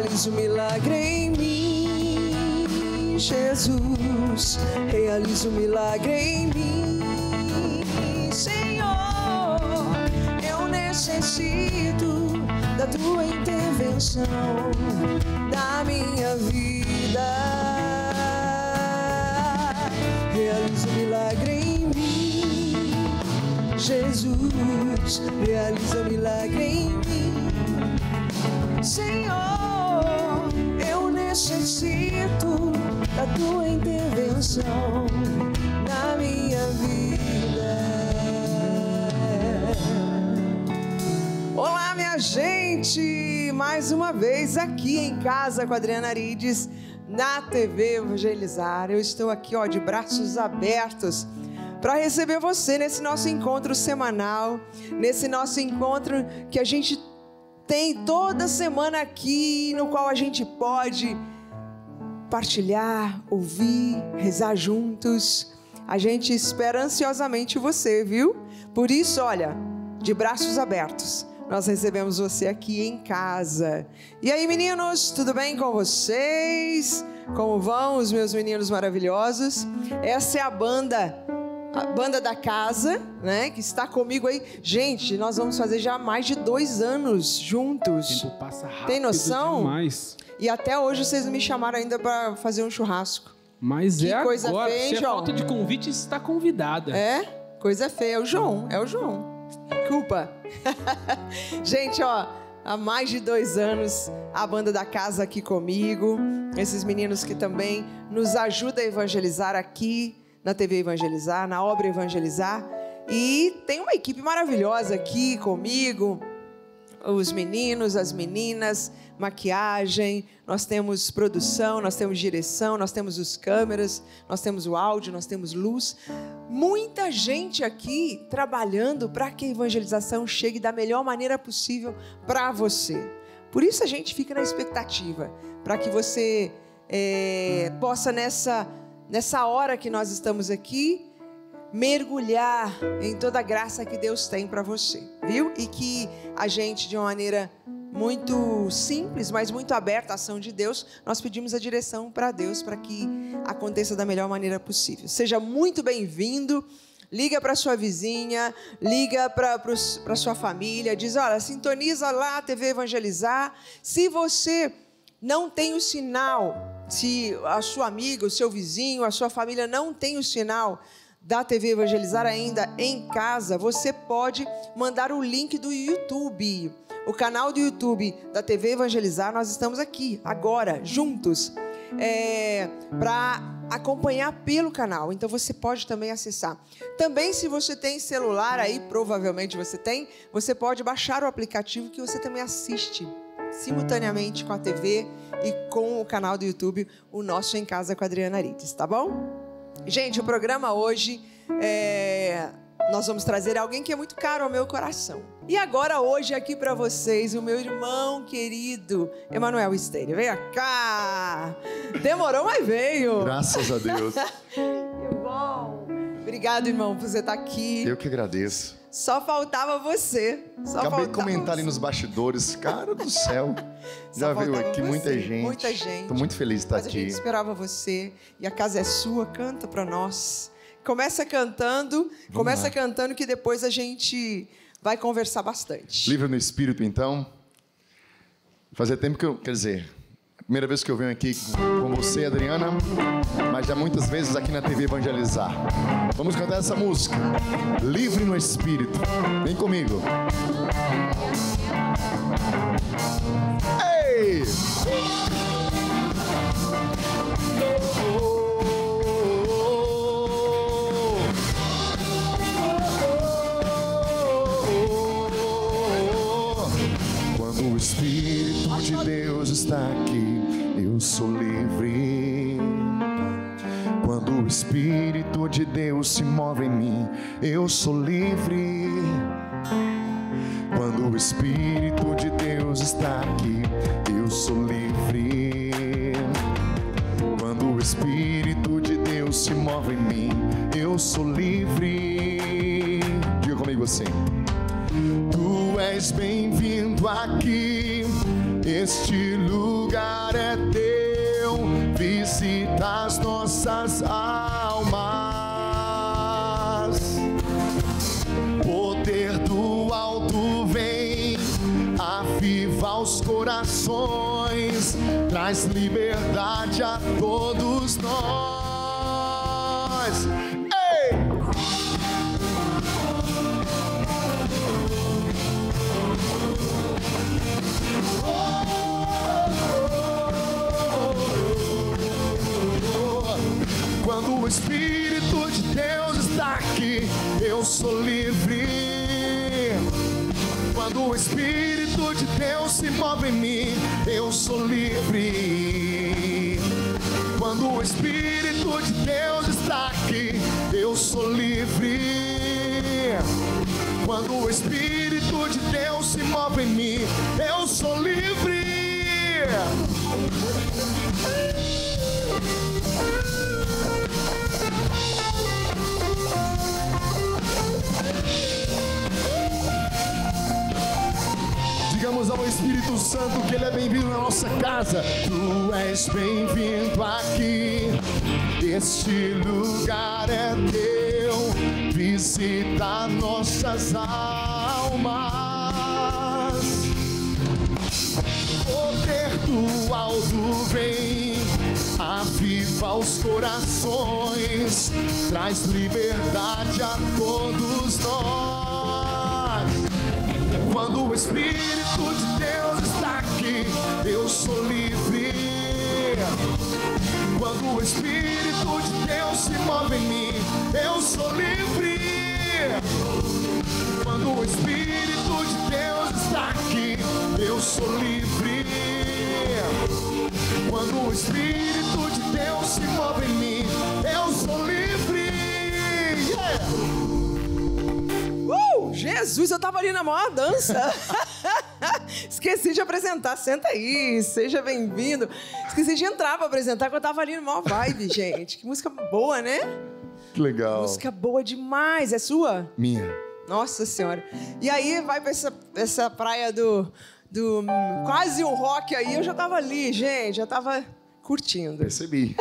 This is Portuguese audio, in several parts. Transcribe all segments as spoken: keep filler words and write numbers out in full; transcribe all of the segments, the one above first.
realize o milagre em mim, Jesus. Realize o milagre em mim, Senhor. Eu necessito da Tua intervenção da minha vida. Realize o milagre em mim, Jesus. Realiza o milagre em mim, Senhor, eu necessito da Tua intervenção na minha vida. Olá, minha gente! Mais uma vez aqui em casa com a Adriana Arides, na T V Evangelizar. Eu estou aqui, ó, de braços abertos para receber você nesse nosso encontro semanal, nesse nosso encontro que a gente tem toda semana aqui, no qual a gente pode partilhar, ouvir, rezar juntos. A gente espera ansiosamente você, viu? Por isso, olha, de braços abertos, nós recebemos você aqui em casa. E aí, meninos, tudo bem com vocês? Como vão os meus meninos maravilhosos? Essa é a banda... a banda da casa, né, que está comigo aí. Gente, nós vamos fazer já mais de dois anos juntos. O tempo passa rápido. Tem noção? Demais. E até hoje vocês não me chamaram ainda para fazer um churrasco. Mas que é coisa agora. Feia, se João. É falta de convite, está convidada. É? Coisa feia. É o João. É o João. Desculpa. Gente, ó, há mais de dois anos, a banda da casa aqui comigo. Esses meninos que também nos ajudam a evangelizar aqui na T V Evangelizar, na obra Evangelizar. E tem uma equipe maravilhosa aqui comigo, os meninos, as meninas, maquiagem, nós temos produção, nós temos direção, nós temos as câmeras, nós temos o áudio, nós temos luz. Muita gente aqui trabalhando para que a evangelização chegue da melhor maneira possível para você. Por isso a gente fica na expectativa, para que você é, possa nessa... nessa hora que nós estamos aqui, mergulhar em toda a graça que Deus tem para você, viu? E que a gente, de uma maneira muito simples, mas muito aberta à ação de Deus, nós pedimos a direção para Deus, para que aconteça da melhor maneira possível. Seja muito bem-vindo, liga para sua vizinha, liga para sua família, diz, olha, sintoniza lá a T V Evangelizar. Se você não tem o sinal... se a sua amiga, o seu vizinho, a sua família não tem o sinal da T V Evangelizar ainda em casa, você pode mandar o link do YouTube, o canal do YouTube da T V Evangelizar. Nós estamos aqui, agora, juntos, é, para acompanhar pelo canal. Então você pode também acessar. Também, se você tem celular aí, provavelmente você tem, você pode baixar o aplicativo que você também assiste simultaneamente com a T V e com o canal do YouTube, o nosso Em Casa com a Adriana Arides, tá bom? Gente, o programa hoje, é... nós vamos trazer alguém que é muito caro ao meu coração. E agora, hoje, aqui para vocês, o meu irmão querido, Emmanuel Stênio. Vem cá! Demorou, mas veio! Graças a Deus! Que bom! Obrigado, irmão, por você estar aqui. Eu que agradeço. Só faltava você. Só Acabei de comentar ali nos bastidores. Cara do céu. Já veio aqui você. muita gente. Muita gente. Estou muito feliz de estar Mas aqui. A gente esperava você. E a casa é sua. Canta para nós. Começa cantando. Vamos começa lá. cantando que depois a gente vai conversar bastante. Livre no Espírito, então. Fazia tempo que eu... Quer dizer, primeira vez que eu venho aqui com você, Adriana, mas já muitas vezes aqui na T V Evangelizar. Vamos cantar essa música, Livre no Espírito. Vem comigo. Ei! Quando o Espírito de Deus está aqui, eu sou livre. Quando o Espírito de Deus se move em mim, eu sou livre. Quando o Espírito de Deus está aqui, eu sou livre. Quando o Espírito de Deus se move em mim, eu sou livre. Diga comigo assim: Tu és bem-vindo aqui. este lugar é teu, visita as nossas almas. Poder do alto vem, aviva os corações, traz liberdade a todos nós. Quando o Espírito de Deus está aqui, eu sou livre. Quando o Espírito de Deus se move em mim, eu sou livre. Quando o Espírito de Deus está aqui, eu sou livre. Quando o Espírito de Deus se move em mim, eu sou livre. Digamos ao Espírito Santo que Ele é bem-vindo na nossa casa. Tu és bem-vindo aqui, este lugar é teu, visita nossas almas. Poder do alto vem, aviva os corações, traz liberdade a todos nós. Quando o Espírito de Deus está aqui, eu sou livre. Quando o Espírito de Deus se move em mim, eu sou livre. Quando o Espírito de Deus está aqui, eu sou livre. Quando o Espírito de Deus se move em mim, eu sou livre. Yeah! Uh, Jesus, eu tava ali na maior dança. Esqueci de apresentar, senta aí, seja bem-vindo. Esqueci de entrar pra apresentar, que eu tava ali na maior vibe, gente. Que música boa, né? Que legal. Música boa demais, é sua? Minha. Nossa Senhora. E aí vai pra essa, essa praia do, do quase um rock aí, eu já tava ali, gente, já tava curtindo. Percebi.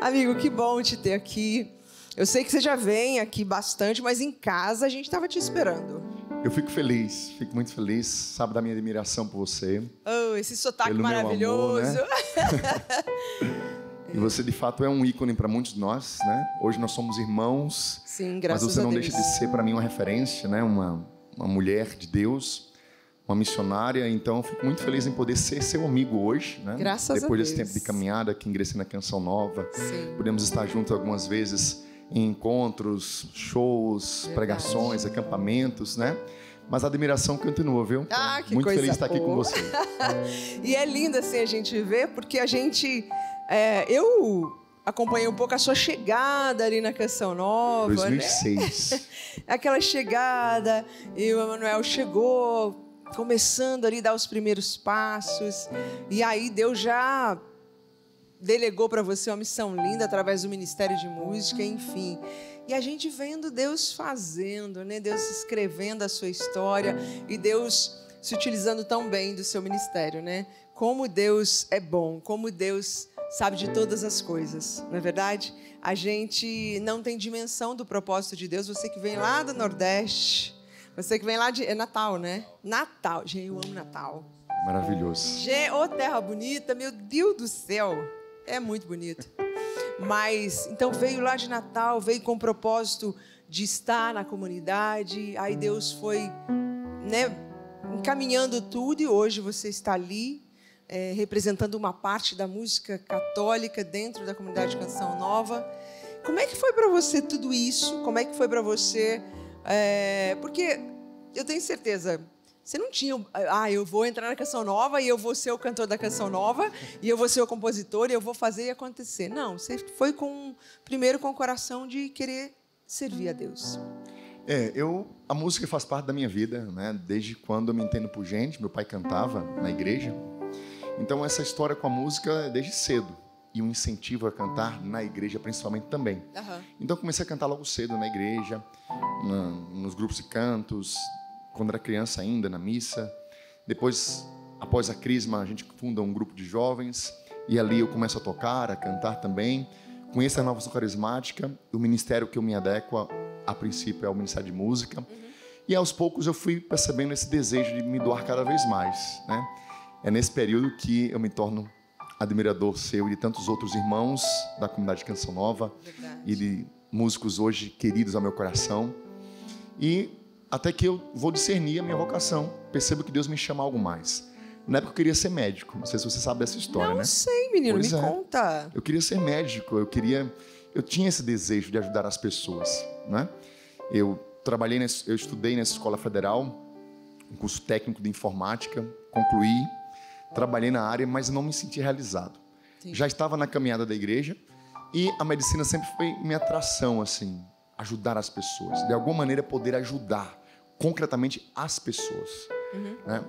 Amigo, que bom te ter aqui. Eu sei que você já vem aqui bastante, mas em casa a gente estava te esperando. Eu fico feliz, fico muito feliz. Sabe da minha admiração por você. Oh, esse sotaque maravilhoso. Meu amor, né? E você, de fato, é um ícone para muitos de nós, né? Hoje nós somos irmãos. Sim, graças a Deus. Mas você não deixa de ser, para mim, uma referência, né? Uma, uma mulher de Deus, uma missionária. Então, eu fico muito feliz em poder ser seu amigo hoje, né? Graças a Deus. Depois desse tempo de caminhada, que ingressei na Canção Nova. Sim. Podemos estar juntos algumas vezes, em encontros, shows, pregações, acampamentos, né? Mas a admiração continua, viu? Então, ah, que muito feliz de estar aqui com você. E é lindo assim a gente ver, porque a gente... É, eu acompanhei um pouco a sua chegada ali na Canção Nova, dois mil e seis. Né? Aquela chegada, e o Emmanuel chegou, começando ali a dar os primeiros passos, e aí Deus já... delegou para você uma missão linda através do Ministério de Música, enfim. E a gente vendo Deus fazendo, né? Deus escrevendo a sua história e Deus se utilizando tão bem do seu ministério, né? Como Deus é bom, como Deus sabe de todas as coisas, não é verdade? A gente não tem dimensão do propósito de Deus. Você que vem lá do Nordeste, você que vem lá de... É Natal, né? Natal. Gente, eu amo Natal. Maravilhoso. Gente, ô terra bonita, meu Deus do céu. É muito bonito. Mas, então, veio lá de Natal, veio com o propósito de estar na comunidade. Aí Deus foi, né, encaminhando tudo e hoje você está ali, é, representando uma parte da música católica dentro da comunidade Canção Nova. Como é que foi para você tudo isso? Como é que foi para você? É, porque eu tenho certeza... Você não tinha, ah, eu vou entrar na Canção Nova e eu vou ser o cantor da Canção Nova e eu vou ser o compositor e eu vou fazer e acontecer. Não, você foi com, primeiro com o coração de querer servir a Deus. É, eu, a música faz parte da minha vida, né? Desde quando eu me entendo por gente, meu pai cantava na igreja. Então, essa história com a música é desde cedo. E um incentivo a cantar na igreja, principalmente, também. Uhum. Então, eu comecei a cantar logo cedo na igreja, na, nos grupos de cantos... Quando era criança ainda, na missa. Depois Após a crisma, a gente funda um grupo de jovens e ali eu começo a tocar, a cantar também. Conheço a Nova Carismática, o ministério que eu me adequo a, a princípio é o Ministério de Música. Uhum. E aos poucos eu fui percebendo esse desejo de me doar cada vez mais, né? É nesse período que eu me torno admirador seu e de tantos outros irmãos da comunidade Canção Nova. Verdade. E de músicos hoje queridos ao meu coração. E até que eu vou discernir a minha vocação, percebo que Deus me chama a algo mais. Na época eu queria ser médico, não sei se você sabe dessa história, não, né? Não sei, menino, pois me é. conta. Eu queria ser médico, eu queria, eu tinha esse desejo de ajudar as pessoas, né? Eu trabalhei, nesse, eu estudei nessa escola federal, um curso técnico de informática, concluí, trabalhei na área, mas não me senti realizado. Sim. Já estava na caminhada da igreja e a medicina sempre foi minha atração, assim, ajudar as pessoas, de alguma maneira poder ajudar concretamente as pessoas, uhum. né?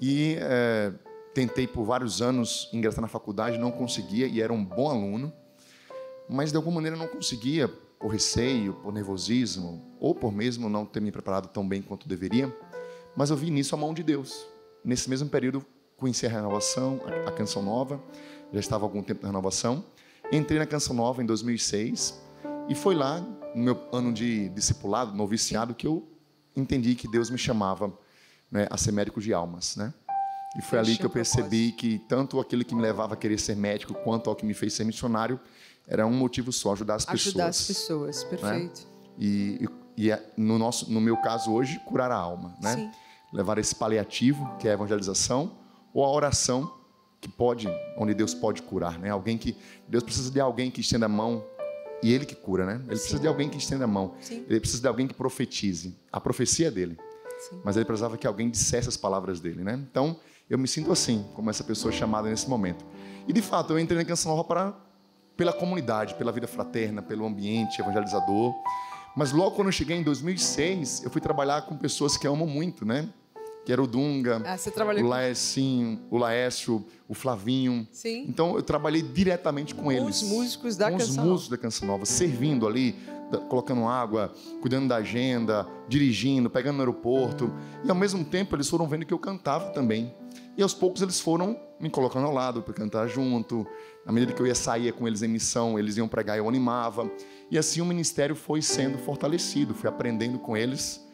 E é, tentei por vários anos ingressar na faculdade, não conseguia e era um bom aluno, mas de alguma maneira não conseguia por receio, por nervosismo ou por mesmo não ter me preparado tão bem quanto deveria, mas eu vi nisso a mão de Deus. Nesse mesmo período conheci a renovação, a, a Canção Nova, já estava há algum tempo na renovação, entrei na Canção Nova em dois mil e seis e foi lá, no meu ano de discipulado, noviciado, que eu entendi que Deus me chamava, né, a ser médico de almas, né? E foi ali que eu percebi que tanto aquilo que me levava a querer ser médico quanto ao que me fez ser missionário era um motivo só, ajudar as pessoas. Ajudar as pessoas, perfeito. Né? E, e, e no, nosso, no meu caso hoje, curar a alma, né? Sim. Levar esse paliativo, que é a evangelização, ou a oração, que pode, onde Deus pode curar, né? Alguém que, Deus precisa de alguém que estenda a mão e Ele que cura, né? Ele Sim. precisa de alguém que estenda a mão. Sim. Ele precisa de alguém que profetize. A profecia é dele. Sim. Mas ele precisava que alguém dissesse as palavras dele, né? Então, eu me sinto assim, como essa pessoa chamada nesse momento. E, de fato, eu entrei na Canção Nova para, pela comunidade, pela vida fraterna, pelo ambiente evangelizador. Mas logo quando eu cheguei em dois mil e seis, eu fui trabalhar com pessoas que eu amo muito, né? Que era o Dunga, ah, você trabalhou o Laércio, o Laércio, o Flavinho. Sim. Então, eu trabalhei diretamente com, com eles. Os músicos da com Canção Nova. Os músicos da Canção Nova, servindo ali, colocando água, cuidando da agenda, dirigindo, pegando no aeroporto. E, ao mesmo tempo, eles foram vendo que eu cantava também. E, aos poucos, eles foram me colocando ao lado para cantar junto. À medida que eu ia sair com eles em missão, eles iam pregar e eu animava. E, assim, o ministério foi sendo fortalecido. Fui aprendendo com eles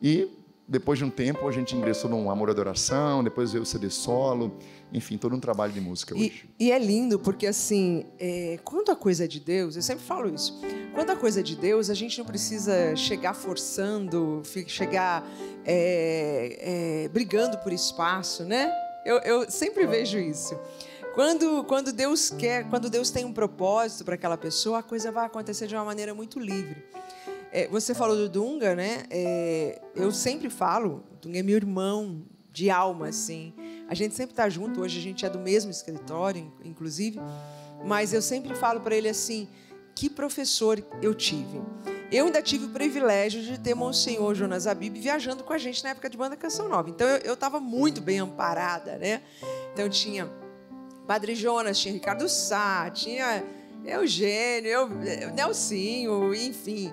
e... Depois de um tempo, a gente ingressou no Amor e Adoração, depois veio o C D solo, enfim, todo um trabalho de música hoje. E, e é lindo, porque assim, é, quando a coisa é de Deus, eu sempre falo isso, quando a coisa é de Deus, a gente não precisa chegar forçando, chegar é, é, brigando por espaço, né? Eu, eu sempre vejo isso. Quando, quando Deus quer, quando Deus tem um propósito para aquela pessoa, a coisa vai acontecer de uma maneira muito livre. É, você falou do Dunga, né? É, eu sempre falo, o Dunga é meu irmão de alma, assim. A gente sempre tá junto, hoje a gente é do mesmo escritório, inclusive. Mas eu sempre falo para ele assim, que professor eu tive. Eu ainda tive o privilégio de ter Monsenhor Jonas Abib viajando com a gente na época de banda Canção Nova. Então, eu, eu tava muito bem amparada, né? Então, tinha Padre Jonas, tinha Ricardo Sá, tinha Eugênio, eu, Nelsinho, enfim...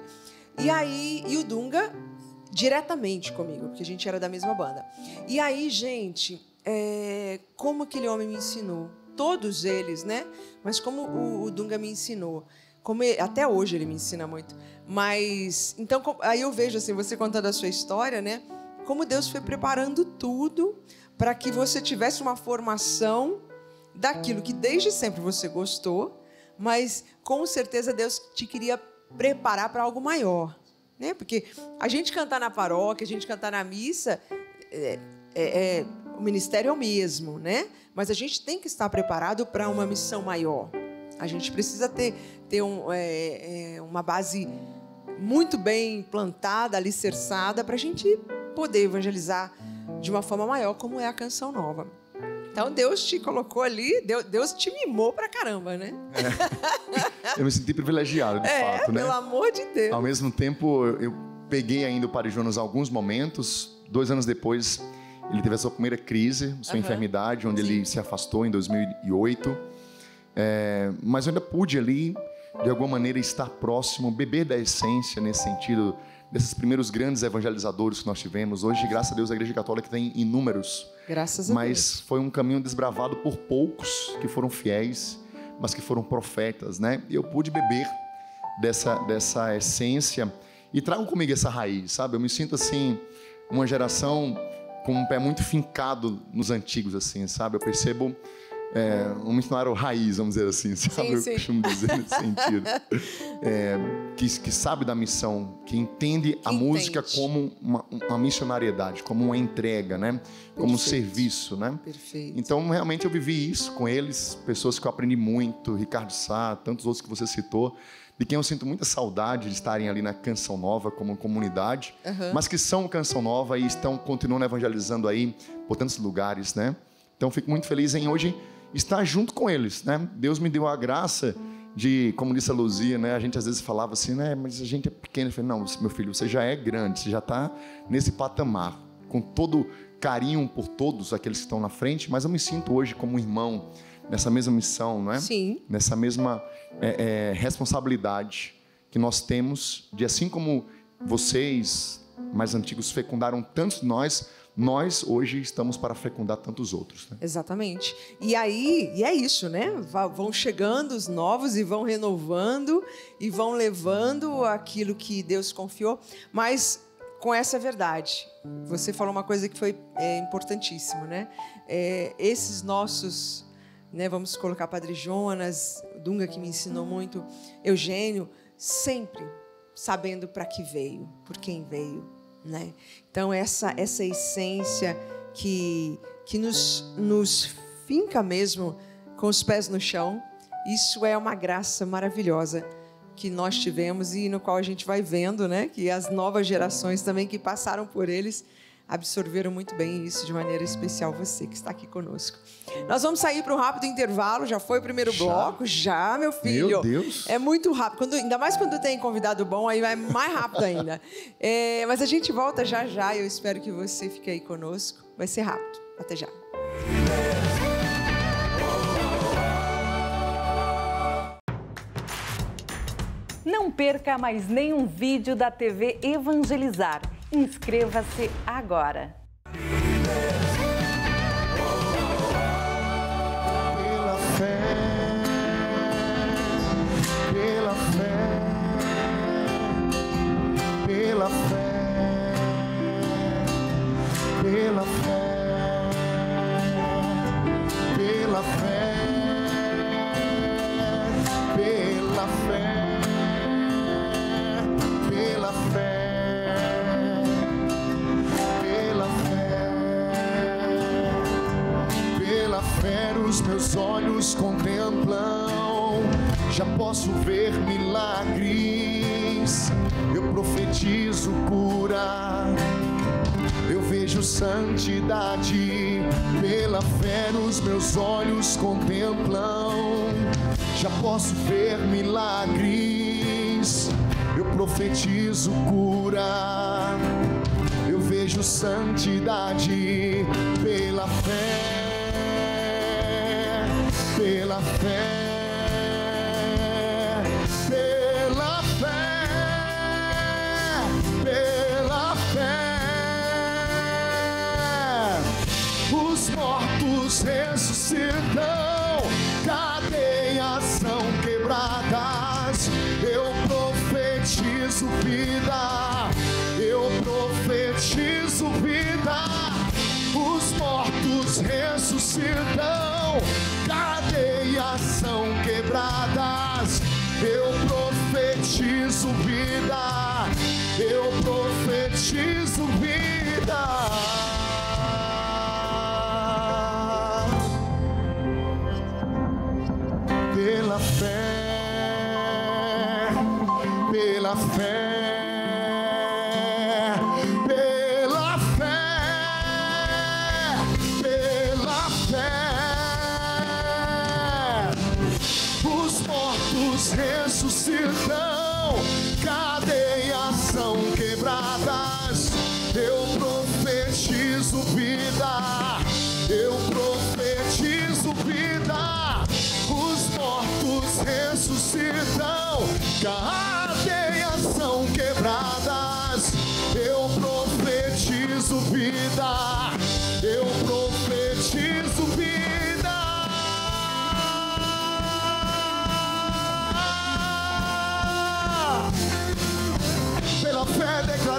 E aí, e o Dunga diretamente comigo, porque a gente era da mesma banda. E aí, gente, é, como aquele homem me ensinou? Todos eles, né? Mas como o, o Dunga me ensinou. Como ele, até hoje ele me ensina muito. Mas, então, aí eu vejo, assim, você contando a sua história, né? Como Deus foi preparando tudo para que você tivesse uma formação daquilo que desde sempre você gostou, mas com certeza Deus te queria preparar para algo maior, né? Porque a gente cantar na paróquia, a gente cantar na missa, é, é, é, o ministério é o mesmo, né? Mas a gente tem que estar preparado para uma missão maior. A gente precisa ter, ter um, é, é, uma base muito bem plantada, alicerçada, para a gente poder evangelizar de uma forma maior, como é a Canção Nova. Então, Deus te colocou ali, Deus te mimou pra caramba, né? É. Eu me senti privilegiado, de é, fato, né? É, pelo amor de Deus. Ao mesmo tempo, eu peguei ainda o Padre Jonas alguns momentos. Dois anos depois, ele teve a sua primeira crise, sua uhum. enfermidade, onde Sim. ele se afastou em dois mil e oito. É, mas eu ainda pude ali, de alguma maneira, estar próximo, beber da essência, nesse sentido, desses primeiros grandes evangelizadores que nós tivemos. Hoje, graças a Deus, a Igreja Católica tem inúmeros. Graças a mas Deus. Mas foi um caminho desbravado por poucos que foram fiéis, mas que foram profetas, né? E eu pude beber dessa, dessa essência e trago comigo essa raiz, sabe? Eu me sinto assim, uma geração com um pé muito fincado nos antigos, assim, sabe? Eu percebo é, um missionário raiz, vamos dizer assim, sabe? Sim, sim. Eu costumo dizer nesse sentido. É, que, que sabe da missão, que entende que a entende. música como uma, uma missionariedade, como uma entrega, né? Perfeito. Como um serviço, né? Perfeito. Então, realmente, eu vivi isso com eles, pessoas que eu aprendi muito, Ricardo Sá, tantos outros que você citou, de quem eu sinto muita saudade de estarem ali na Canção Nova como comunidade, uhum. mas que são Canção Nova e estão continuando evangelizando aí por tantos lugares, né? Então, fico muito feliz em hoje estar junto com eles, né? Deus me deu a graça de, como disse a Luzia, né? A gente às vezes falava assim, né? Mas a gente é pequeno. Eu falei, não, meu filho, você já é grande, você já está nesse patamar, com todo carinho por todos aqueles que estão na frente, mas eu me sinto hoje como um irmão, nessa mesma missão, não é? Sim. Nessa mesma é, é, responsabilidade que nós temos, de assim como vocês, mais antigos, fecundaram tantos de nós, nós hoje estamos para fecundar tantos outros. Né? Exatamente. E aí, e é isso, né? Vão chegando os novos e vão renovando e vão levando aquilo que Deus confiou, mas com essa verdade. Você falou uma coisa que foi é, importantíssimo, né? É, esses nossos... Né, vamos colocar Padre Jonas, Dunga, que me ensinou muito, Eugênio, sempre sabendo para que veio, por quem veio, né? Então, essa, essa essência que, que nos, nos finca mesmo com os pés no chão, isso é uma graça maravilhosa que nós tivemos e no qual a gente vai vendo, né, que as novas gerações também que passaram por eles absorveram muito bem isso, de maneira especial você que está aqui conosco. Nós vamos sair para um rápido intervalo, já foi o primeiro já? bloco? Já, meu filho. Meu Deus. É muito rápido, quando, ainda mais quando tem convidado bom, aí vai mais rápido ainda. É, mas a gente volta já já, eu espero que você fique aí conosco, vai ser rápido. Até já. Não perca mais nenhum vídeo da T V Evangelizar. Inscreva-se agora. Pela fé, pela fé, pela fé, pela fé, pela fé, pela fé, pela fé. Pela fé os meus olhos contemplam, já posso ver milagres, eu profetizo cura, eu vejo santidade. Pela fé os meus olhos contemplam, já posso ver milagres, eu profetizo cura, eu vejo santidade. Pela fé, pela fé, pela fé, pela fé, os mortos ressuscitam, cadeias são quebradas, eu profetizo vida, eu profetizo vida, os mortos ressuscitam, cadeias são quebradas, eu profetizo vida, eu profetizo vida. Pela fé, pela fé, ressuscitam, cadeias são quebradas, eu profetizo vida, eu profetizo vida, os mortos ressuscitam, cadeias são quebradas,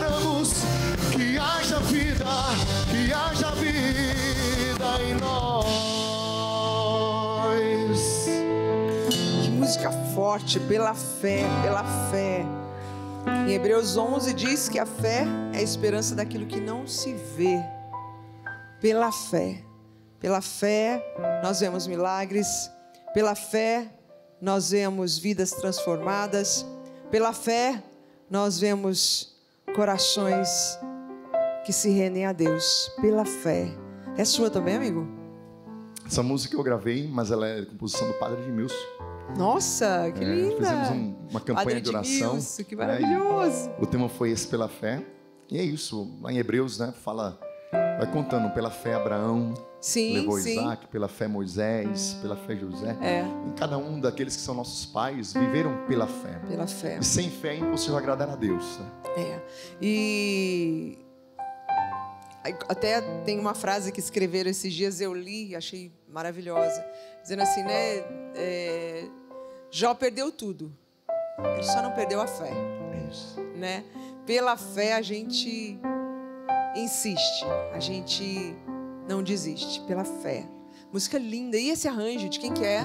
declaramos que haja vida, que haja vida em nós. Que música forte, pela fé, pela fé. Em Hebreus onze diz que a fé é a esperança daquilo que não se vê. Pela fé, pela fé nós vemos milagres, pela fé nós vemos vidas transformadas, pela fé nós vemos corações que se rendem a Deus, pela fé. É sua também, amigo? Essa música eu gravei, mas ela é composição do Padre Edmilson. Nossa, que é, linda! Fizemos um, uma campanha Padre de oração. Edmilson, que maravilhoso! Né? O tema foi esse, pela fé. E é isso, lá em Hebreus, né, fala, vai contando, pela fé Abraão, sim, levou sim. Isaac, pela fé Moisés, pela fé José. É. E cada um daqueles que são nossos pais viveram pela fé. Pela fé. E sem fé é impossível agradar a Deus. Né? É. E até tem uma frase que escreveram esses dias, eu li e achei maravilhosa, dizendo assim, né, é, Jó perdeu tudo, ele só não perdeu a fé. É isso. Né? Pela fé a gente insiste, a gente não desiste, pela fé. Música linda. E esse arranjo, de quem que é?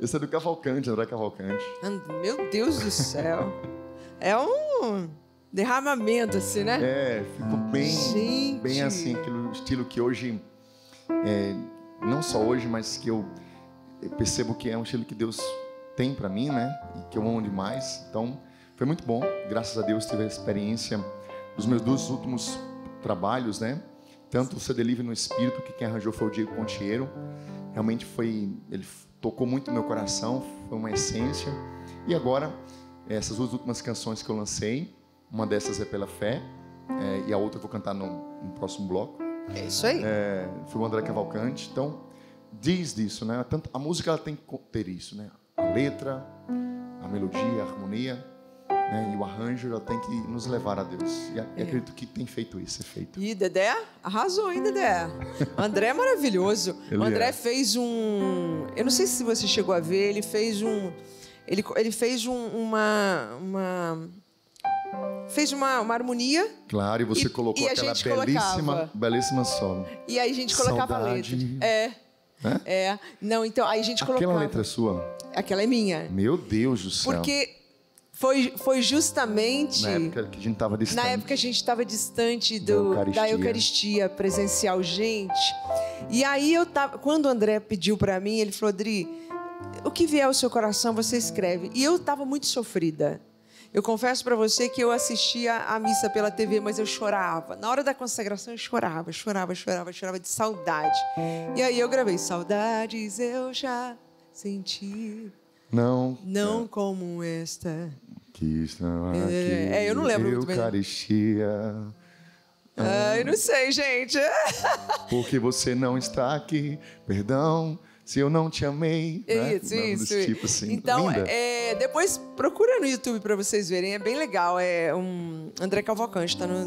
Esse é do Cavalcante, André Cavalcante. Meu Deus do céu. É um derramamento, assim, né? É, ficou bem, gente, bem assim, aquele estilo que hoje, é, não só hoje, mas que eu, eu percebo que é um estilo que Deus tem pra mim, né? E que eu amo demais. Então, foi muito bom. Graças a Deus, tive a experiência dos meus dois últimos trabalhos, né? Tanto o C D Livre no Espírito, que quem arranjou foi o Diego Ponteiro. Realmente foi, ele tocou muito no meu coração, foi uma essência. E agora, essas duas últimas canções que eu lancei, uma dessas é Pela Fé, é, e a outra eu vou cantar no, no próximo bloco. É isso aí. É, foi o André Cavalcante. Então, diz disso, né? Tanto, a música ela tem que ter isso, né? A letra, a melodia, a harmonia, né? E o arranjo já tem que nos levar a Deus. E, é. e acredito que tem feito isso, é feito. E Dedé arrasou, hein, Dedé? André é maravilhoso. Ele André é. fez um... Eu não sei se você chegou a ver, ele fez um... Ele, ele fez um, uma... uma... Fez uma, uma harmonia. Claro, e você e, colocou e aquela belíssima, colocava. belíssima solo. E aí a gente colocava Saudade. a letra. É. Né? É. Não, então, aí a gente colocava... Aquela letra é sua? Aquela é minha. Meu Deus do céu. Porque foi, foi justamente... Na época que a gente estava distante. Na época a gente estava distante do, da, Eucaristia. da Eucaristia presencial, gente. E aí eu tava... Quando o André pediu para mim, ele falou, Adri, o que vier ao seu coração, você escreve. E eu estava muito sofrida. Eu confesso para você que eu assistia a missa pela T V, mas eu chorava. Na hora da consagração, eu chorava, chorava, chorava, chorava de saudade. E aí eu gravei, saudades eu já senti. Não. Não é. como esta. Que estão aqui. É, eu não lembro muito bem. Eucaristia. Ai, não sei, gente. Porque você não está aqui, perdão. Se eu não te amei, né? Isso, isso. Tipo assim. Então, é, depois procura no YouTube para vocês verem, é bem legal. É um André Cavalcante, está na,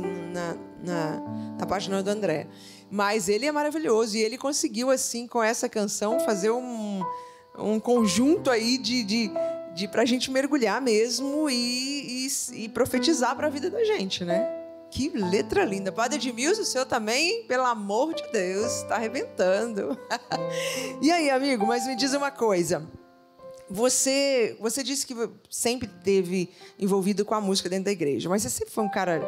na, na página do André. Mas ele é maravilhoso e ele conseguiu, assim, com essa canção, fazer um, um conjunto aí de, de, de para a gente mergulhar mesmo e, e, e profetizar para a vida da gente, né? Que letra linda. Padre Edmilson, o seu também, pelo amor de Deus, tá arrebentando. E aí, amigo, mas me diz uma coisa. Você, você disse que sempre esteve envolvido com a música dentro da igreja, mas você sempre foi um cara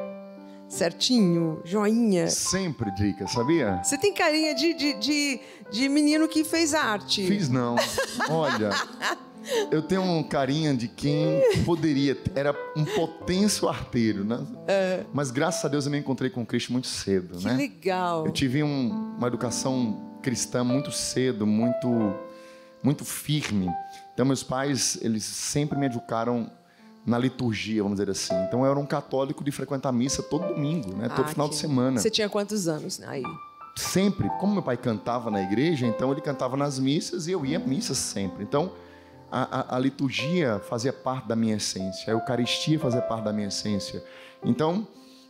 certinho, joinha? Sempre, Drica, sabia? Você tem carinha de, de, de, de menino que fez arte. Fiz não. Olha... Eu tenho um carinha de quem poderia... Era um potêncio arteiro, né? É. Mas, graças a Deus, eu me encontrei com Cristo muito cedo, que né? Que legal! Eu tive um, uma educação cristã muito cedo, muito, muito firme. Então, meus pais, eles sempre me educaram na liturgia, vamos dizer assim. Então, eu era um católico de frequentar a missa todo domingo, né? Todo ah, final que... de semana. Você tinha quantos anos aí? Sempre. Como meu pai cantava na igreja, então ele cantava nas missas e eu ia à missa sempre. Então... A, a, a liturgia fazia parte da minha essência, a Eucaristia fazia parte da minha essência. Então,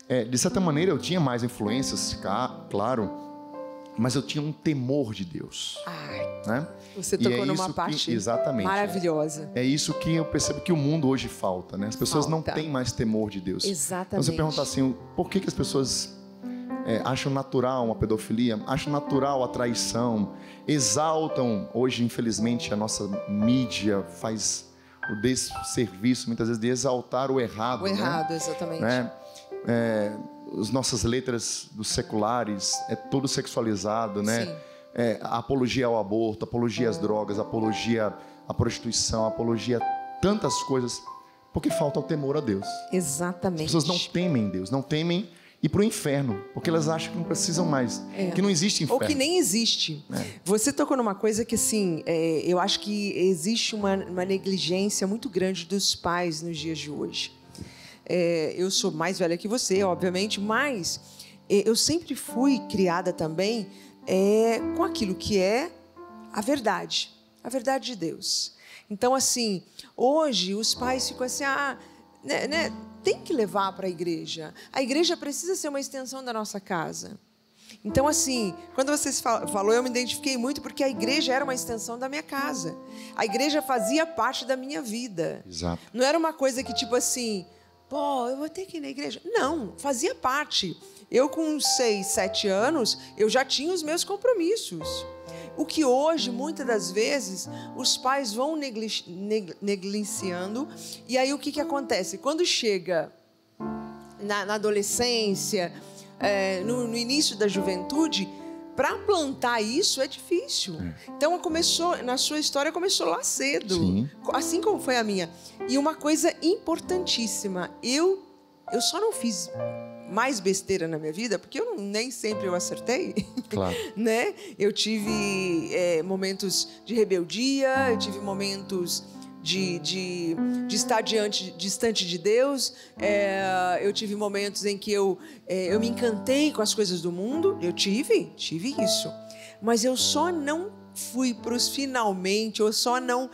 é, de certa maneira, eu tinha mais influências, claro, mas eu tinha um temor de Deus. Ai, né? Você tocou é numa parte que, exatamente, maravilhosa. É, é isso que eu percebo que o mundo hoje falta, né? As pessoas falta. não têm mais temor de Deus. Exatamente. Então, você pergunta assim, por que, que as pessoas é, acham natural uma pedofilia? Acham natural a traição? Exaltam, hoje infelizmente a nossa mídia faz o desserviço, muitas vezes, de exaltar o errado. O né? errado, exatamente. Né? É, as nossas letras dos seculares, é tudo sexualizado, né? É, apologia ao aborto, apologia às drogas, apologia à prostituição, apologia a tantas coisas, porque falta o temor a Deus. Exatamente. As pessoas não temem Deus, não temem ir para o inferno, porque elas acham que não precisam mais, é. que não existe inferno. Ou que nem existe. É. Você tocou numa coisa que, assim, é, eu acho que existe uma, uma negligência muito grande dos pais nos dias de hoje. É, eu sou mais velha que você, obviamente, mas é, eu sempre fui criada também é, com aquilo que é a verdade, a verdade de Deus. Então, assim, hoje os pais ficam assim, ah, né, né, tem que levar para a igreja. A igreja precisa ser uma extensão da nossa casa. Então, assim, quando você falou, eu me identifiquei muito, porque a igreja era uma extensão da minha casa. A igreja fazia parte da minha vida. Exato. Não era uma coisa que, tipo assim... Pô, eu vou ter que ir na igreja. Não, fazia parte. Eu com seis, sete anos, eu já tinha os meus compromissos. O que hoje, muitas das vezes, os pais vão negli- neg- negligenciando. E aí o que, que acontece? Quando chega na, na adolescência, é, no, no início da juventude, para plantar isso é difícil. Então, começou, na sua história começou lá cedo. Sim. Assim como foi a minha. E uma coisa importantíssima, eu, eu só não fiz mais besteira na minha vida, porque eu nem sempre eu acertei. Claro. Né? Eu tive é, momentos de rebeldia, eu tive momentos de, de, de estar diante, distante de Deus. É, eu tive momentos em que eu, é, eu me encantei com as coisas do mundo. Eu tive, tive isso. Mas eu só não fui para os finalmente, eu só não...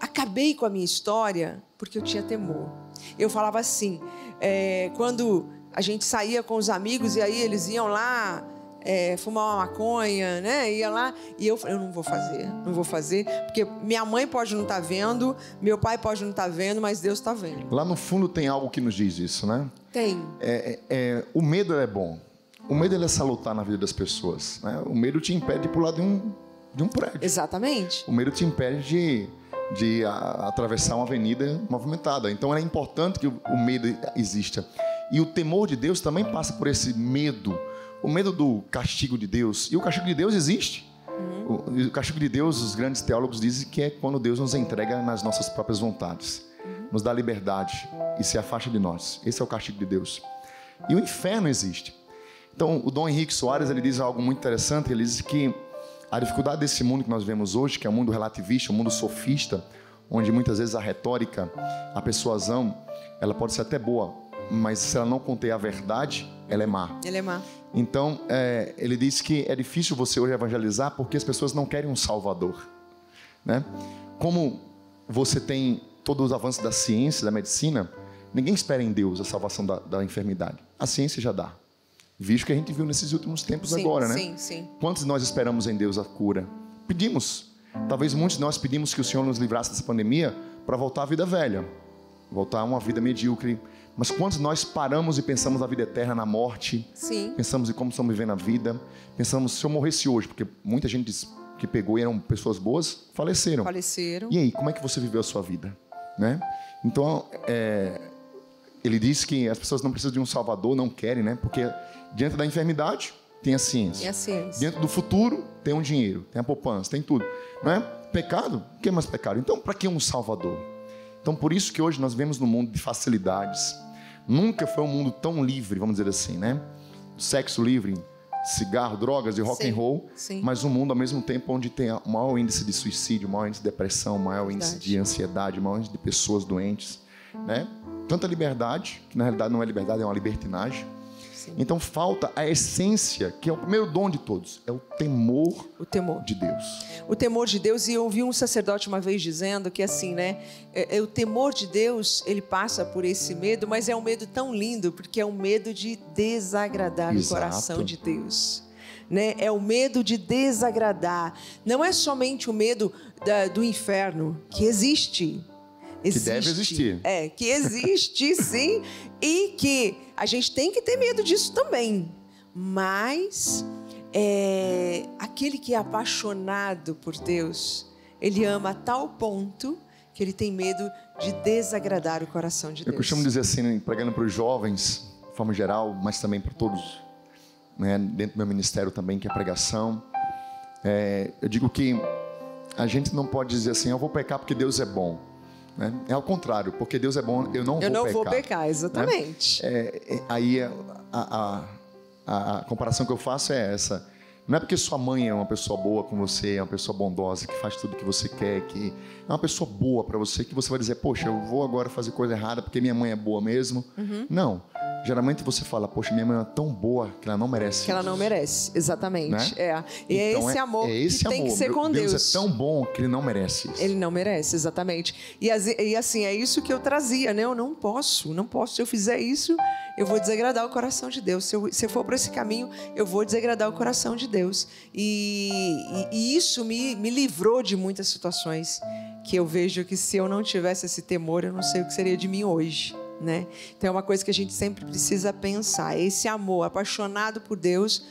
acabei com a minha história porque eu tinha temor. Eu falava assim, é, quando a gente saía com os amigos e aí eles iam lá é, fumar uma maconha, né? Ia lá e eu falei, eu não vou fazer, não vou fazer, porque minha mãe pode não estar vendo, meu pai pode não estar vendo, mas Deus está vendo. Lá no fundo tem algo que nos diz isso, né? Tem. É, é, o medo é bom. O medo ele é salutar na vida das pessoas, né? O medo te impede de pular de um, de um prédio. Exatamente. O medo te impede de... de atravessar uma avenida movimentada. Então, é importante que o medo exista. E o temor de Deus também passa por esse medo. O medo do castigo de Deus. E o castigo de Deus existe. Uhum. O castigo de Deus, os grandes teólogos dizem que é quando Deus nos entrega nas nossas próprias vontades. Uhum. Nos dá liberdade e se afasta de nós. Esse é o castigo de Deus. E o inferno existe. Então, o Dom Henrique Soares, ele diz algo muito interessante. Ele diz que a dificuldade desse mundo que nós vemos hoje, que é um mundo relativista, um mundo sofista, onde muitas vezes a retórica, a persuasão, ela pode ser até boa, mas se ela não conter a verdade, ela é má. Ela é má. Então, é, ele diz que é difícil você hoje evangelizar porque as pessoas não querem um salvador, né? Como você tem todos os avanços da ciência, da medicina, ninguém espera em Deus a salvação da, da enfermidade. A ciência já dá. Visto que a gente viu nesses últimos tempos, sim, agora, né? Sim, sim. Quantos de nós esperamos em Deus a cura? Pedimos. Talvez muitos de nós pedimos que o Senhor nos livrasse dessa pandemia para voltar à vida velha, voltar a uma vida medíocre. Mas quantos de nós paramos e pensamos na vida eterna, na morte? Sim. Pensamos em como estamos vivendo a vida. Pensamos, se eu morresse hoje, porque muita gente que pegou e eram pessoas boas, faleceram. Faleceram. E aí, como é que você viveu a sua vida? Né? Então, é, ele diz que as pessoas não precisam de um salvador, não querem, né? Porque... diante da enfermidade, tem a ciência. a ciência. Diante do futuro, tem o dinheiro, tem a poupança, tem tudo. Não é? Pecado? O que é mais pecado? Então, para que um salvador? Então, por isso que hoje nós vivemos num mundo de facilidades. Nunca foi um mundo tão livre, vamos dizer assim, né? Sexo livre, cigarro, drogas e rock sim, and roll. Sim. Mas um mundo, ao mesmo tempo, onde tem o maior índice de suicídio, o maior índice de depressão, o maior Verdade. índice de ansiedade, o maior índice de pessoas doentes. Né? Tanta liberdade, que na realidade não é liberdade, é uma libertinagem. Sim. Então falta a essência, que é o primeiro dom de todos, é o temor, o temor de Deus. O temor de Deus, e eu ouvi um sacerdote uma vez dizendo que assim, né, é, é, o temor de Deus, ele passa por esse medo, mas é um medo tão lindo, porque é um medo de desagradar Exato. o coração de Deus. né? É o medo de desagradar. Não é somente o medo da, do inferno, que existe. Existe. Que deve existir. É, que existe sim, e que a gente tem que ter medo disso também. Mas é, aquele que é apaixonado por Deus, ele ama a tal ponto que ele tem medo de desagradar o coração de Deus. Eu costumo dizer assim, pregando para os jovens, de forma geral, mas também para todos, né, dentro do meu ministério também, que é pregação. É, eu digo que a gente não pode dizer assim, eu vou pecar porque Deus é bom. É ao contrário, porque Deus é bom, eu não eu vou pecar. Eu não vou pecar, exatamente. Né? É, é, aí a, a, a, a comparação que eu faço é essa. Não é porque sua mãe é uma pessoa boa com você, é uma pessoa bondosa, que faz tudo que você quer, que é uma pessoa boa para você, que você vai dizer, poxa, eu vou agora fazer coisa errada porque minha mãe é boa mesmo. Uhum. Não. Geralmente você fala, poxa, minha mãe é tão boa que ela não merece. Que ela não merece, exatamente. Né? É. E então, é esse amor é esse que amor. tem que ser Meu com Deus. Deus é tão bom que ele não merece isso. Ele não merece, exatamente. E, e assim, é isso que eu trazia, né? Eu não posso, não posso. Se eu fizer isso, eu vou desagradar o coração de Deus. Se eu, se eu for por esse caminho, eu vou desagradar o coração de Deus. E, e, e isso me, me livrou de muitas situações que eu vejo que se eu não tivesse esse temor, eu não sei o que seria de mim hoje. Né? Então é uma coisa que a gente sempre precisa pensar. Esse amor apaixonado por Deus,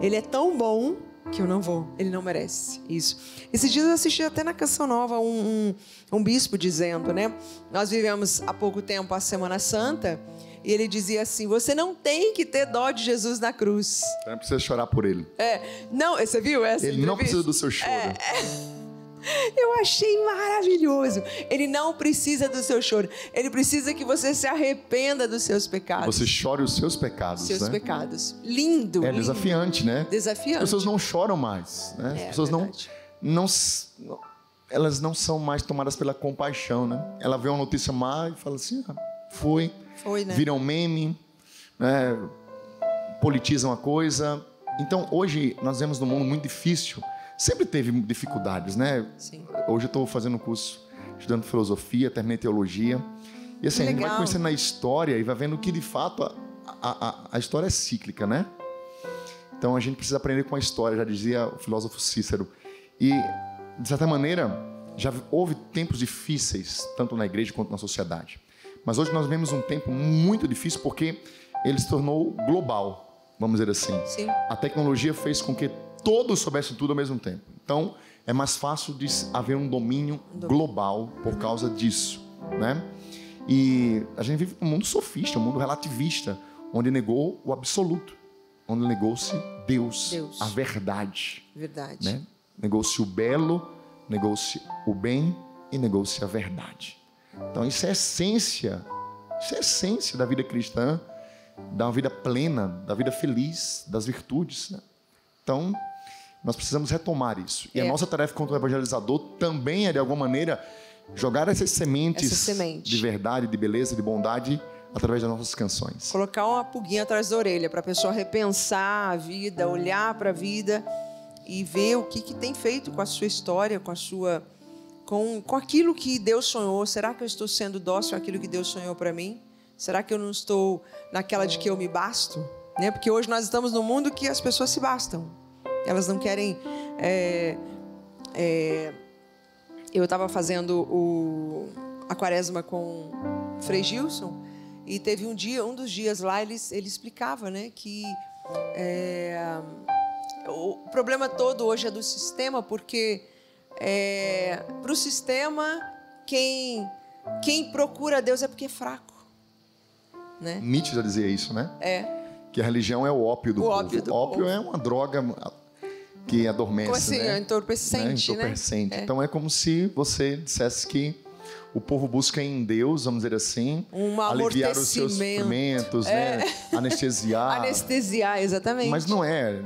ele é tão bom que eu não vou, ele não merece isso. Esses dias eu assisti até na Canção Nova um, um, um bispo dizendo, né? Nós vivemos há pouco tempo a Semana Santa, e ele dizia assim, você não tem que ter dó de Jesus na cruz. Você não precisa chorar por ele. É, não, você viu essa Ele entrevista? Não precisa do seu choro. É, é... Eu achei maravilhoso. Ele não precisa do seu choro. Ele precisa que você se arrependa dos seus pecados. Você chore os seus pecados. Seus né? pecados. Lindo. É lindo. Desafiante, né? Desafiante. As pessoas não choram mais, né? As é, pessoas não, não, elas não são mais tomadas pela compaixão, né? Ela vê uma notícia má e fala assim, ah, foi. Foi, né? Viram meme, né? Politizam a coisa. Então hoje nós vemos num mundo muito difícil. Sempre teve dificuldades, né? Sim. Hoje eu estou fazendo um curso, estudando filosofia, terminei teologia. E assim, a gente vai conhecendo a história e vai vendo que, de fato, a, a, a história é cíclica, né? Então, a gente precisa aprender com a história, já dizia o filósofo Cícero. E, de certa maneira, já houve tempos difíceis, tanto na igreja quanto na sociedade. Mas hoje nós vemos um tempo muito difícil porque ele se tornou global, vamos dizer assim. Sim. A tecnologia fez com que todos soubessem tudo ao mesmo tempo. Então, é mais fácil de haver um domínio global por causa disso, né? E a gente vive um mundo sofista, um mundo relativista, onde negou o absoluto, onde negou-se Deus, Deus, a verdade. Verdade. Né? Negou-se o belo, negou-se o bem e negou-se a verdade. Então, isso é a essência, isso é a essência da vida cristã, da vida plena, da vida feliz, das virtudes, né? Então... nós precisamos retomar isso. E é. a nossa tarefa como evangelizador também é, de alguma maneira, jogar essas sementes Essa semente. de verdade, de beleza, de bondade, através das nossas canções. Colocar uma pulguinha atrás da orelha para a pessoa repensar a vida, olhar para a vida e ver o que, que tem feito com a sua história, com a sua, com, com aquilo que Deus sonhou. Será que eu estou sendo dócil àquilo que Deus sonhou para mim? Será que eu não estou naquela de que eu me basto? Né? Porque hoje nós estamos num mundo que as pessoas se bastam. Elas não querem... É, é, eu estava fazendo o, a quaresma com o Frei Gilson e teve um dia, um dos dias lá, ele, ele explicava, né, que é, o problema todo hoje é do sistema, porque é, para o sistema, quem, quem procura Deus é porque é fraco. Né? Nietzsche já dizia isso, né? É. Que a religião é o ópio do o povo. Ópio, do ópio povo. É uma droga... que adormece, como assim, né? Entorpecente, né? Entorpecente. Né? Então é como se você dissesse que o povo busca em Deus, vamos dizer assim, um aliviar os seus sofrimentos, é. né? Anestesiar. Anestesiar, exatamente. Mas não é.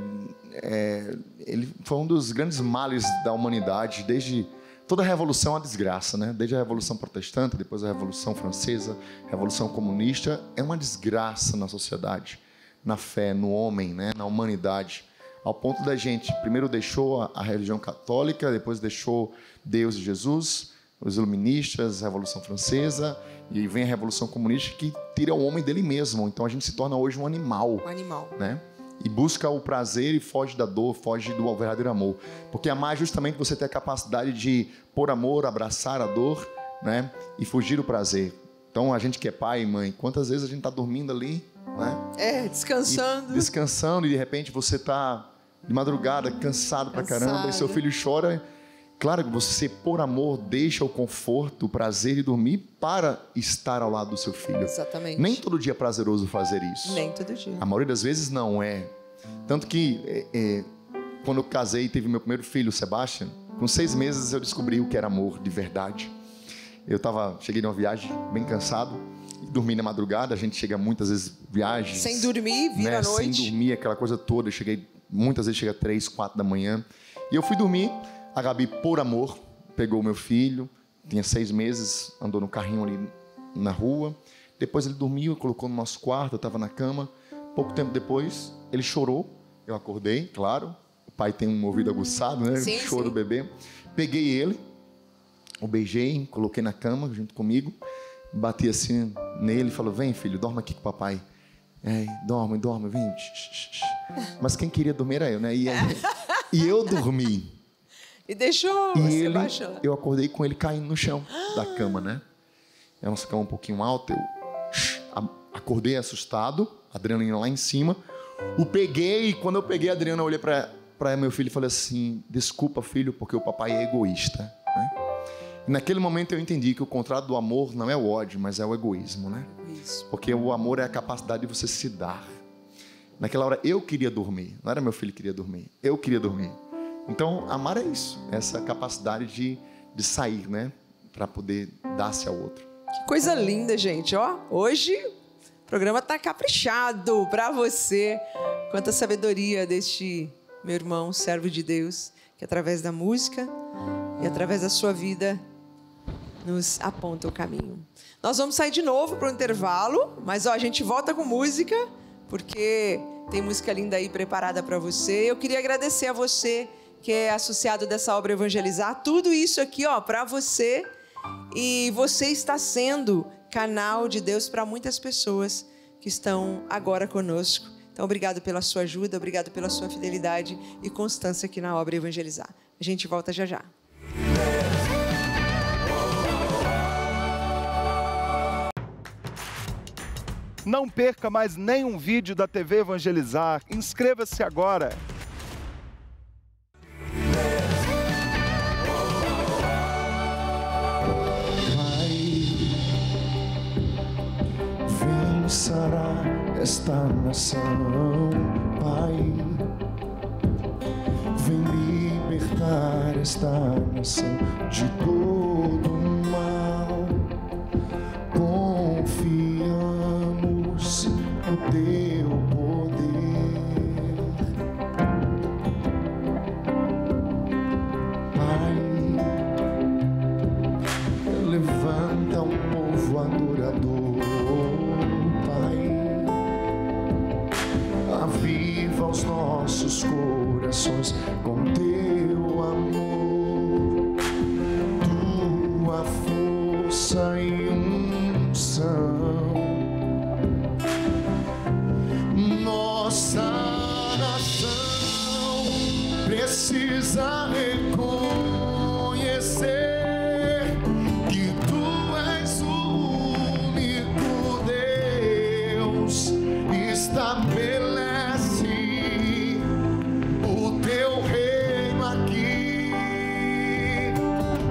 é. Ele foi um dos grandes males da humanidade desde toda a revolução, a desgraça, né? Desde a Revolução Protestante, depois a Revolução Francesa, a Revolução Comunista, é uma desgraça na sociedade, na fé, no homem, né? Na humanidade. Ao ponto da gente, primeiro deixou a, a religião católica, depois deixou Deus e Jesus, os iluministas, a Revolução Francesa, e vem a Revolução Comunista que tira o homem dele mesmo. Então a gente se torna hoje um animal. Um animal. Né? e busca o prazer e foge da dor, foge do verdadeiro amor. Porque amar é justamente você ter a capacidade de pôr amor, abraçar a dor, né? E fugir do prazer. Então, a gente que é pai e mãe, quantas vezes a gente está dormindo ali, né? É, descansando. E descansando e de repente você está de madrugada, cansado pra cansado. caramba, e seu filho chora. Claro que você, por amor, deixa o conforto, o prazer de dormir para estar ao lado do seu filho. Exatamente. Nem todo dia é prazeroso fazer isso. Nem todo dia. A maioria das vezes não é. Tanto que, é, é, quando eu casei e teve meu primeiro filho, o Sebastião, com seis meses eu descobri o que era amor de verdade. Eu tava, cheguei numa viagem bem cansado, dormi na madrugada, a gente chega muitas vezes viagens... Sem dormir, vira né, à noite. Sem dormir, aquela coisa toda. Eu cheguei, muitas vezes chega três, quatro da manhã. E eu fui dormir... A Gabi, por amor, pegou meu filho, tinha seis meses, andou no carrinho ali na rua. Depois ele dormiu, colocou no nosso quarto, eu estava na cama. Pouco tempo depois, ele chorou, eu acordei, claro. O pai tem um ouvido aguçado, né? Sim, choro sim. do bebê. Peguei ele, o beijei, coloquei na cama junto comigo. Bati assim nele e falou, vem filho, dorme aqui com o papai. É, dorme, dorme, vem. Mas quem queria dormir era eu, né? E, aí, e eu dormi. E deixou e ele, Sebastião. Eu acordei com ele caindo no chão da cama, né? Era uma cama um pouquinho alta. Eu acordei assustado, a adrenalina lá em cima. O peguei e quando eu peguei a Adriana, eu olhei para meu filho e falei assim, desculpa, filho, porque o papai é egoísta. Né? E naquele momento eu entendi que o contrário do amor não é o ódio, mas é o egoísmo, né? Isso. Porque o amor é a capacidade de você se dar. Naquela hora eu queria dormir, não era meu filho que queria dormir, eu queria dormir. Então, amar é isso, essa capacidade de, de sair, né? Para poder dar-se ao outro. Que coisa linda, gente. Ó, hoje o programa tá caprichado para você. Quanta sabedoria deste meu irmão, servo de Deus, que através da música e através da sua vida nos aponta o caminho. Nós vamos sair de novo para o intervalo, mas ó, a gente volta com música, porque tem música linda aí preparada para você. Eu queria agradecer a você que é associado dessa obra Evangelizar, tudo isso aqui, ó, para você, e você está sendo canal de Deus para muitas pessoas que estão agora conosco. Então, obrigado pela sua ajuda, obrigado pela sua fidelidade e constância aqui na obra Evangelizar. A gente volta já já. Não perca mais nenhum vídeo da T V Evangelizar. Inscreva-se agora. Sara esta nação, Pai, vem libertar esta nação de todo mal. Confiamos no Teu poder, Pai, levanta um povo adorador. Aviva os nossos corações com Teu amor, Tua força e unção. Nossa nação precisa reconhecer. Estabelece o Teu reino aqui.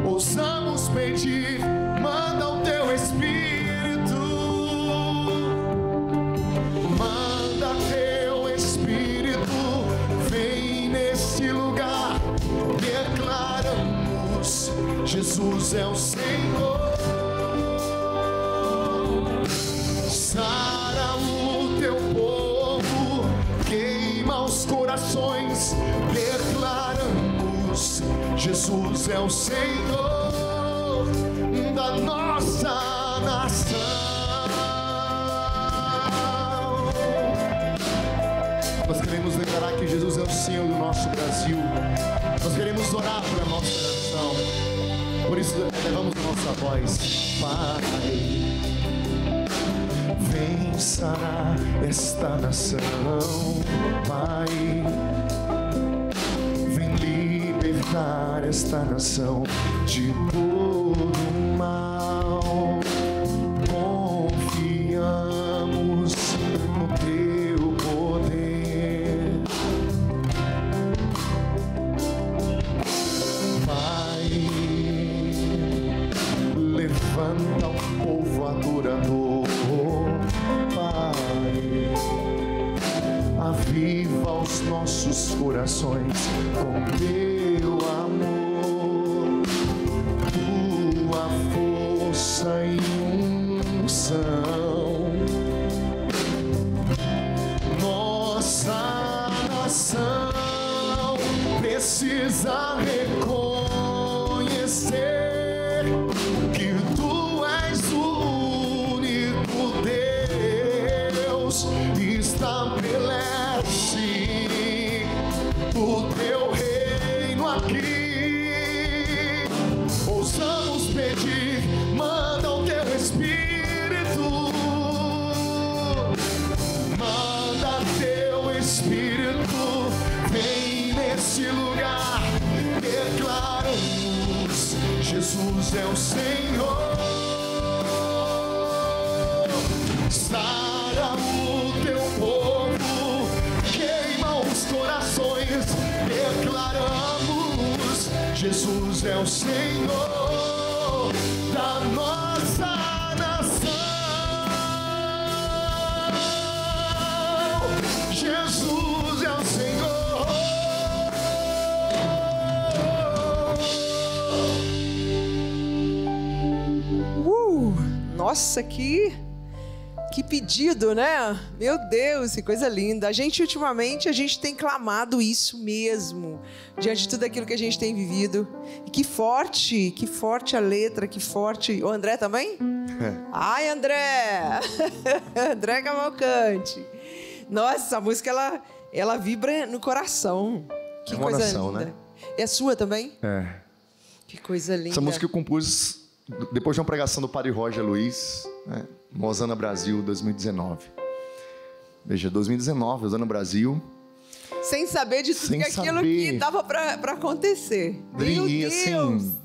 Ousamos pedir, manda o Teu Espírito, manda Teu Espírito, vem neste lugar. Declaramos, Jesus é o Senhor. Sara o Teu povo, queima os corações, declaramos, Jesus é o Senhor da nossa nação. Nós queremos declarar que Jesus é o Senhor do nosso Brasil. Nós queremos orar pela nossa nação. Por isso levamos a nossa voz, Pai. Vem sarar esta nação, Pai. livrar esta nação de todo mal. Confiamos no teu poder, Pai. Levanta o povo adorador, Pai. Aviva os nossos corações com teu amor, tua força e nossa nação precisa reconhecer que tu és o único Deus e estabelece o teu reino aqui. Ousamos pedir, manda o teu Espírito. Espírito, vem nesse lugar, declaramos, Jesus é o Senhor. Sara o teu povo, queima os corações, declaramos, Jesus é o Senhor da nossa nação. Jesus é o Senhor. Uh, nossa, que, que pedido, né? Meu Deus, que coisa linda. A gente, ultimamente, a gente tem clamado isso mesmo, diante de tudo aquilo que a gente tem vivido. E que forte, que forte a letra, que forte... O André também? Ai, André! André Cavalcante. Nossa, a música, ela, ela vibra no coração. Que é uma coisa oração, linda. Né? É sua também? É. Que coisa linda. Essa música eu compus depois de uma pregação do Padre Roger Luiz, né? Osana Brasil, dois mil e dezenove. Veja, dois mil e dezenove, Osana Brasil. Sem saber de tudo aquilo saber. que dava pra, pra acontecer. Meu e, Deus! Assim,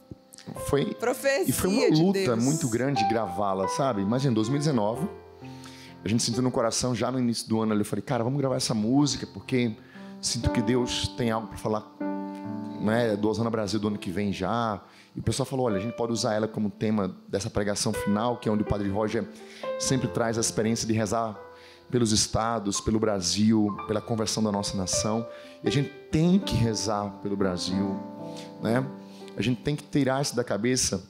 foi, profecia e foi uma luta de muito grande gravá-la, sabe? Imagina, dois mil e dezenove... A gente sentiu no coração, já no início do ano, eu falei, cara, vamos gravar essa música, porque sinto que Deus tem algo para falar, né, do Osana Brasil do ano que vem já. E o pessoal falou, olha, a gente pode usar ela como tema dessa pregação final, que é onde o Padre Roger sempre traz a experiência de rezar pelos estados, pelo Brasil, pela conversão da nossa nação. E a gente tem que rezar pelo Brasil, né? A gente tem que tirar isso da cabeça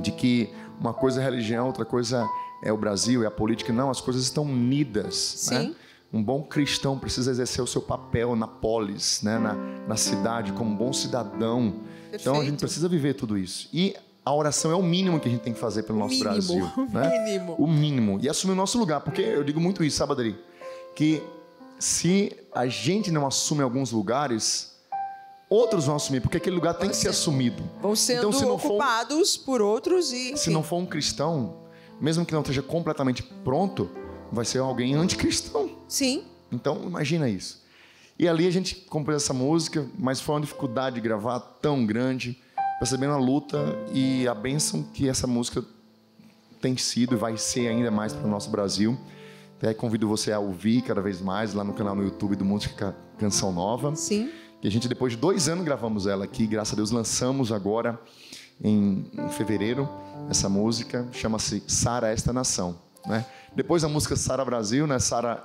de que uma coisa é religião, outra coisa é o Brasil, é a política. Não, as coisas estão unidas. Sim. Né? Um bom cristão precisa exercer o seu papel na polis, né? na, na cidade, como um bom cidadão. Perfeito. Então, a gente precisa viver tudo isso. E a oração é o mínimo que a gente tem que fazer pelo nosso mínimo, Brasil. Né? O mínimo. O mínimo. E assumir o nosso lugar. Porque eu digo muito isso, sabe, Adri? Que se a gente não assume alguns lugares... Outros vão assumir, porque aquele lugar tem que ser assumido. Vão sendo então, se não ocupados for, por outros e... Enfim. Se não for um cristão, mesmo que não esteja completamente pronto, vai ser alguém anticristão. Sim. Então, imagina isso. E ali a gente compôs essa música, mas foi uma dificuldade de gravar tão grande, percebendo a luta e a bênção que essa música tem sido e vai ser ainda mais para o nosso Brasil. Até convido você a ouvir cada vez mais lá no canal no YouTube do Música Canção Nova. Sim. E a gente, depois de dois anos, gravamos ela aqui. Graças a Deus, lançamos agora, em, em fevereiro, essa música. Chama-se Sara Esta Nação. Né? Depois a música Sara Brasil, né? Sara...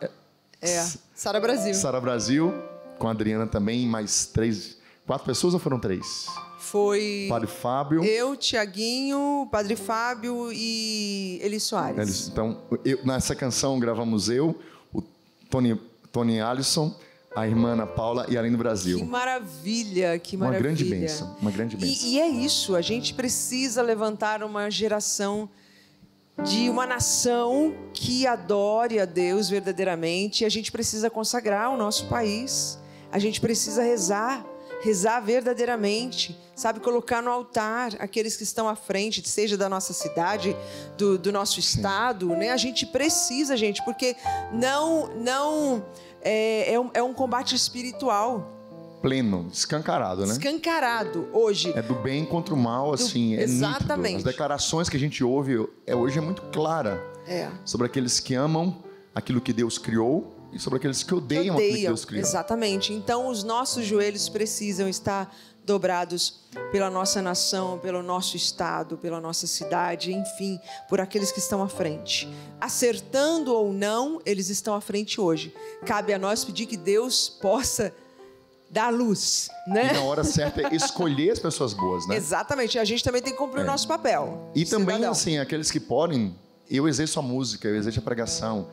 É, Sara Brasil. Sara Brasil, com a Adriana também, mais três... Quatro pessoas ou foram três? Foi... Padre Fábio. Eu, Tiaguinho, Padre Fábio e Eli Soares. Então, eu, nessa canção gravamos eu, o Tony, Tony Allison... A irmã Ana Paula e além do Brasil. Que maravilha, que maravilha. Uma grande bênção, uma grande bênção. E, e é isso, a gente precisa levantar uma geração de uma nação que adore a Deus verdadeiramente. E a gente precisa consagrar o nosso país. A gente precisa rezar, rezar verdadeiramente. Sabe, colocar no altar aqueles que estão à frente, seja da nossa cidade, do, do nosso estado. Né? A gente precisa, gente, porque não... não É, é, um, é um combate espiritual. pleno, escancarado, né? Escancarado hoje. É do bem contra o mal, assim, do... é exatamente. Nítido. As declarações que a gente ouve é, hoje é muito clara é. sobre aqueles que amam aquilo que Deus criou e sobre aqueles que odeiam, odeiam aquilo que Deus criou. Exatamente. Então, os nossos joelhos precisam estar dobrados pela nossa nação, pelo nosso estado, pela nossa cidade, enfim, por aqueles que estão à frente. Acertando ou não, eles estão à frente hoje. Cabe a nós pedir que Deus possa dar luz, né? E na hora certa é escolher as pessoas boas, né? Exatamente. A gente também tem que cumprir é. o nosso papel. E também, cidadão. assim, aqueles que podem, eu exerço a música, eu exerço a pregação,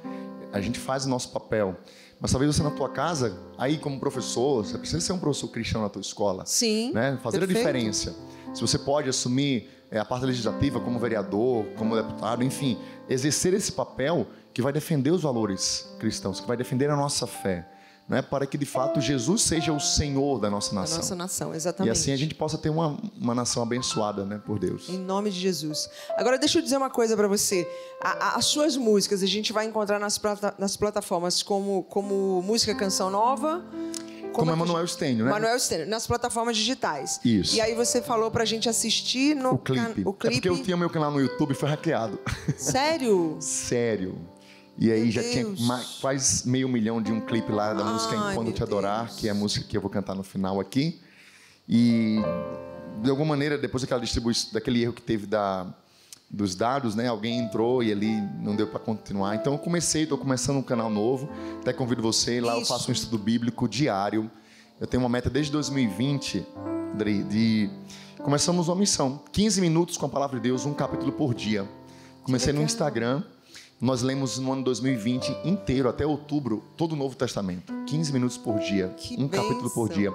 a gente faz o nosso papel. Mas talvez você na tua casa, aí como professor, você precisa ser um professor cristão na tua escola. Sim, né? Fazer perfeito. a diferença. Se você pode assumir é, a parte legislativa como vereador, como deputado, enfim, exercer esse papel que vai defender os valores cristãos, que vai defender a nossa fé, né? Para que de fato Jesus seja o Senhor da nossa nação. Da nossa nação, exatamente. E assim a gente possa ter uma, uma nação abençoada, né, por Deus. Em nome de Jesus. Agora deixa eu dizer uma coisa para você. A, a, as suas músicas a gente vai encontrar nas, plata, nas plataformas como, como Música Canção Nova, como, como Emmanuel Stênio, né? Emmanuel Stênio, nas plataformas digitais. Isso. E aí você falou pra gente assistir no o clipe. O clipe. É porque eu tinha meu canal no YouTube e foi hackeado. Sério? Sério. E aí meu já Deus. tinha quase meio milhão de um clipe lá da música Ai, Enquanto Te Adorar, Deus. que é a música que eu vou cantar no final aqui. E, de alguma maneira, depois daquela distribuição, daquele erro que teve da, dos dados, né? Alguém entrou e ali não deu para continuar. Então, eu comecei, estou começando um canal novo. Até convido você. Lá Isso. eu faço um estudo bíblico diário. Eu tenho uma meta desde dois mil e vinte, Andrei, de... Começamos uma missão. quinze minutos com a Palavra de Deus, um capítulo por dia. Comecei no Instagram. Nós lemos no ano dois mil e vinte inteiro, até outubro, todo o Novo Testamento. quinze minutos por dia, que um benção. capítulo por dia.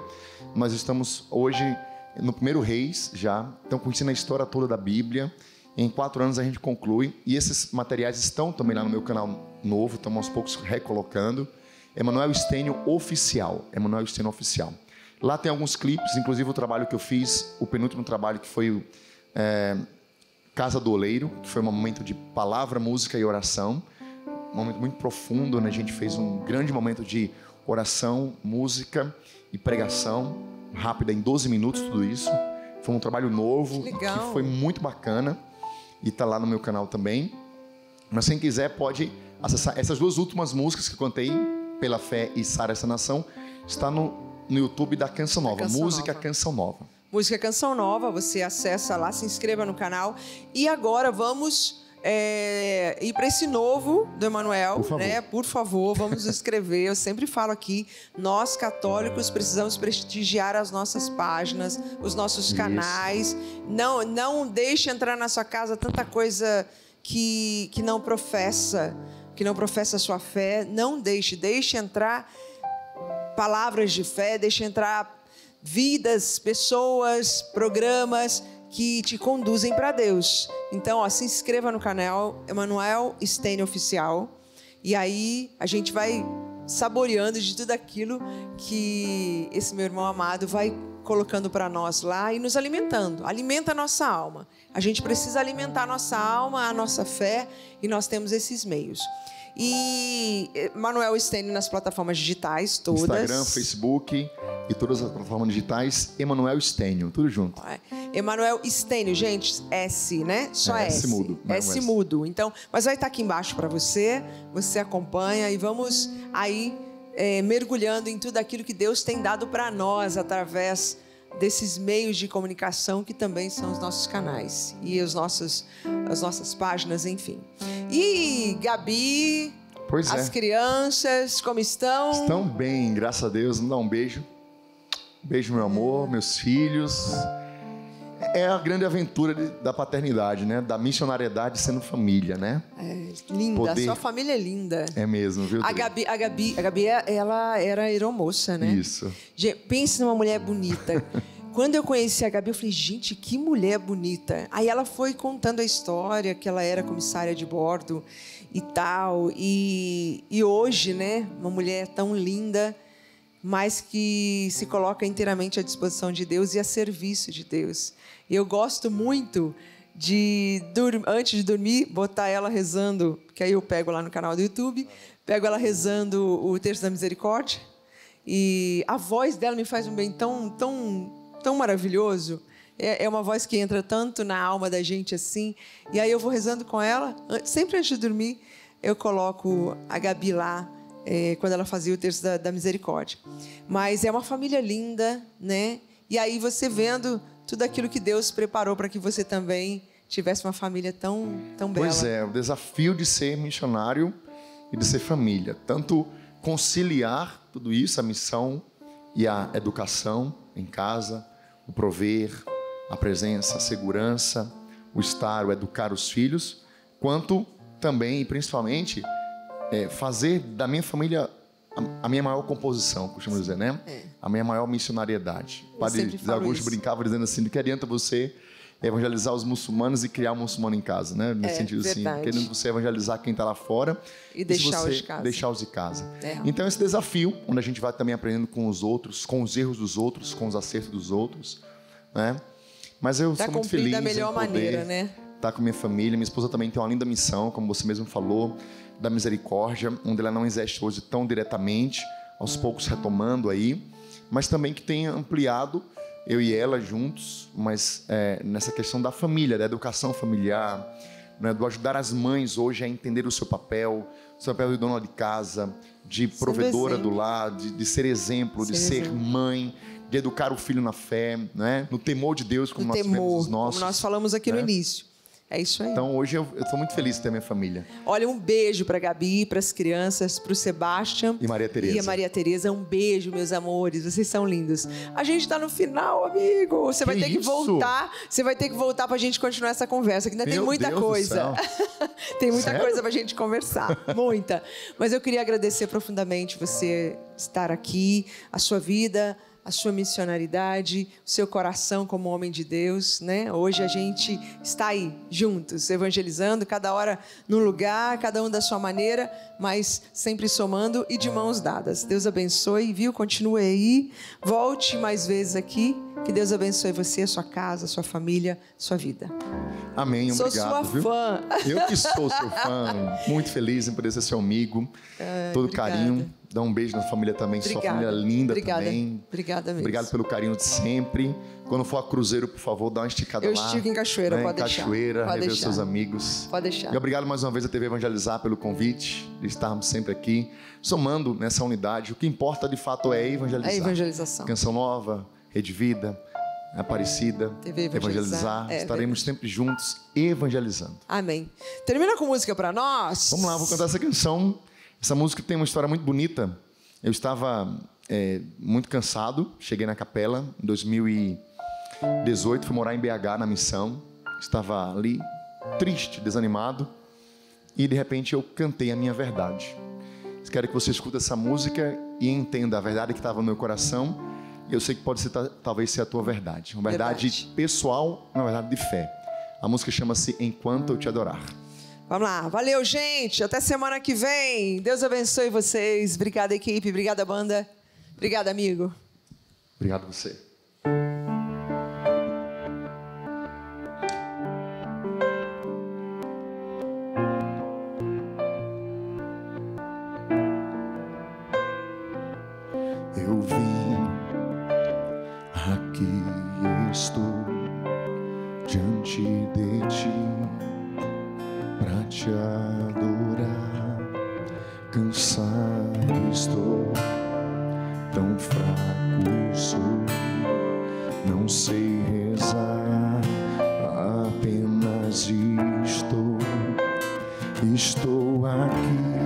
Nós estamos hoje no primeiro Reis já, então conhecendo a história toda da Bíblia. Em quatro anos a gente conclui. E esses materiais estão também lá no meu canal novo, estamos aos poucos recolocando. Emmanuel Stênio Oficial, Emmanuel Stênio Oficial. Lá tem alguns clipes, inclusive o trabalho que eu fiz, o penúltimo trabalho que foi... É, Casa do Oleiro, que foi um momento de palavra, música e oração. Um momento muito profundo, né? A gente fez um grande momento de oração, música e pregação. Rápida, em doze minutos, tudo isso. Foi um trabalho novo, que, que foi muito bacana. E está lá no meu canal também. Mas quem quiser pode acessar essas duas últimas músicas que eu cantei, Pela Fé e Sara Esta Nação, está no, no YouTube da Canção Nova. Canção música Nova. Canção Nova. Música Canção Nova, você acessa lá, se inscreva no canal. E agora vamos é, ir para esse novo do Emmanuel, Por favor. né? Por favor, vamos escrever. Eu sempre falo aqui, nós católicos precisamos prestigiar as nossas páginas, os nossos canais. Isso. Não, não deixe entrar na sua casa tanta coisa que, que não professa, que não professa a sua fé. Não deixe, deixe entrar palavras de fé, deixe entrar... vidas, pessoas, programas que te conduzem para Deus. Então, ó, se inscreva no canal Emmanuel Stênio Oficial. E aí a gente vai saboreando de tudo aquilo que esse meu irmão amado vai colocando para nós lá e nos alimentando. Alimenta a nossa alma. A gente precisa alimentar a nossa alma, a nossa fé, e nós temos esses meios. E Emmanuel Stênio nas plataformas digitais todas. Instagram, Facebook e todas as plataformas digitais. Emmanuel Stênio, tudo junto. É. Emmanuel Stênio, gente, S, né? Só é, S. S mudo. S mudo. Então, mas vai estar aqui embaixo para você. Você acompanha e vamos aí é, mergulhando em tudo aquilo que Deus tem dado para nós através desses meios de comunicação que também são os nossos canais e os nossos, as nossas páginas, enfim. E Gabi, pois as é. crianças, como estão? Estão bem, graças a Deus. Vamos dar um beijo. Beijo, meu amor, meus filhos. É a grande aventura de, da paternidade, né? Da missionariedade sendo família, né? É, linda, Poder... sua família é linda. É mesmo, viu? A Gabi, a Gabi, a Gabi, ela era aeromoça, né? Isso. Gente, pense numa mulher bonita. Quando eu conheci a Gabi, eu falei, gente, que mulher bonita. Aí ela foi contando a história, que ela era comissária de bordo e tal. E, e hoje, né? Uma mulher tão linda, mas que se coloca inteiramente à disposição de Deus e a serviço de Deus. Eu gosto muito de, antes de dormir, botar ela rezando, que aí eu pego lá no canal do YouTube, pego ela rezando o Terço da Misericórdia, E a voz dela me faz um bem tão, tão, tão maravilhoso. É, é uma voz que entra tanto na alma da gente assim. E aí eu vou rezando com ela. Sempre antes de dormir, eu coloco a Gabi lá, é, quando ela fazia o Terço da, da Misericórdia. Mas é uma família linda, né? E aí você vendo tudo aquilo que Deus preparou para que você também tivesse uma família tão, tão bela. Pois é, o desafio de ser missionário e de ser família. Tanto conciliar tudo isso, a missão e a educação em casa, o prover, a presença, a segurança, o estar, o educar os filhos, quanto também e principalmente é, fazer da minha família a, a minha maior composição, costumo dizer, né? É. A minha maior missionariedade. O padre Augusto brincava dizendo assim, de que adianta você evangelizar os muçulmanos e criar um muçulmano em casa, né? No é, sentido assim, querendo você evangelizar quem está lá fora e, e deixá-los de casa. Deixá-los de casa. É. Então, esse desafio, onde a gente vai também aprendendo com os outros, com os erros dos outros, com os acertos dos outros, né? Mas eu tá sou muito feliz da melhor maneira, né? Estar com minha família. Minha esposa também tem uma linda missão, como você mesmo falou, da misericórdia, onde ela não exerce hoje tão diretamente, aos poucos retomando aí, mas também que tem ampliado eu e ela juntos, mas é, nessa questão da família, da educação familiar, né, do ajudar as mães hoje a entender o seu papel, o seu papel de dona de casa, de provedora do lar, de, de ser exemplo, ser de ser exemplo. Mãe, de educar o filho na fé, né, no temor de Deus, como no nós temor, os nossos, como nós falamos aqui, né? No início. É isso aí. Então, hoje eu estou muito feliz de ter minha família. Olha, um beijo para a Gabi, para as crianças, para o Sebastião. E Maria Tereza. E a Maria Tereza. Um beijo, meus amores. Vocês são lindos. A gente está no final, amigo. Você vai ter que voltar. Você vai ter que voltar para a gente continuar essa conversa, que ainda tem muita coisa. Tem muita coisa para a gente conversar. Muita. Mas eu queria agradecer profundamente você estar aqui, a sua vida, a sua missionalidade, o seu coração como homem de Deus, né? Hoje a gente está aí, juntos, evangelizando, cada hora num lugar, cada um da sua maneira, mas sempre somando e de mãos dadas. Deus abençoe, viu? Continue aí, volte mais vezes aqui, que Deus abençoe você, a sua casa, a sua família, a sua vida. Amém, obrigado. Sou sua viu? fã. Eu que sou seu fã, muito feliz em poder ser seu amigo, é, todo obrigada. Carinho. Dá um beijo na família também, obrigada. Sua família linda obrigada. Também. Obrigada mesmo. Obrigado pelo carinho de sempre. Quando for a cruzeiro, por favor, dá uma esticada eu lá. Eu estico em Cachoeira, né? Pode deixar. Cachoeira, pode rever deixar. Os seus amigos. Pode deixar. E obrigado mais uma vez a T V Evangelizar pelo convite de estarmos sempre aqui, somando nessa unidade. O que importa, de fato, é evangelizar. É evangelização. Canção Nova, Rede Vida, Aparecida, T V Evangelizar. evangelizar. É, Estaremos é. sempre juntos evangelizando. Amém. Termina com música pra nós. Vamos lá, vou cantar essa canção. Essa música tem uma história muito bonita. Eu estava é, muito cansado. Cheguei na capela em dois mil e dezoito. Fui morar em B H, na missão. Estava ali, triste, desanimado. E, de repente, eu cantei a minha verdade. Quero que você escute essa música e entenda a verdade que estava no meu coração. Eu sei que pode ser, talvez ser a tua verdade. Uma verdade, verdade. pessoal, uma verdade de fé. A música chama-se Enquanto Eu Te Adorar. Vamos lá. Valeu, gente. Até semana que vem. Deus abençoe vocês. Obrigada, equipe. Obrigada, banda. Obrigada, amigo. Obrigado a você. Eu vim aqui, estou diante de ti, pra te adorar. Cansado estou, tão fraco sou, não sei rezar, apenas estou, estou aqui.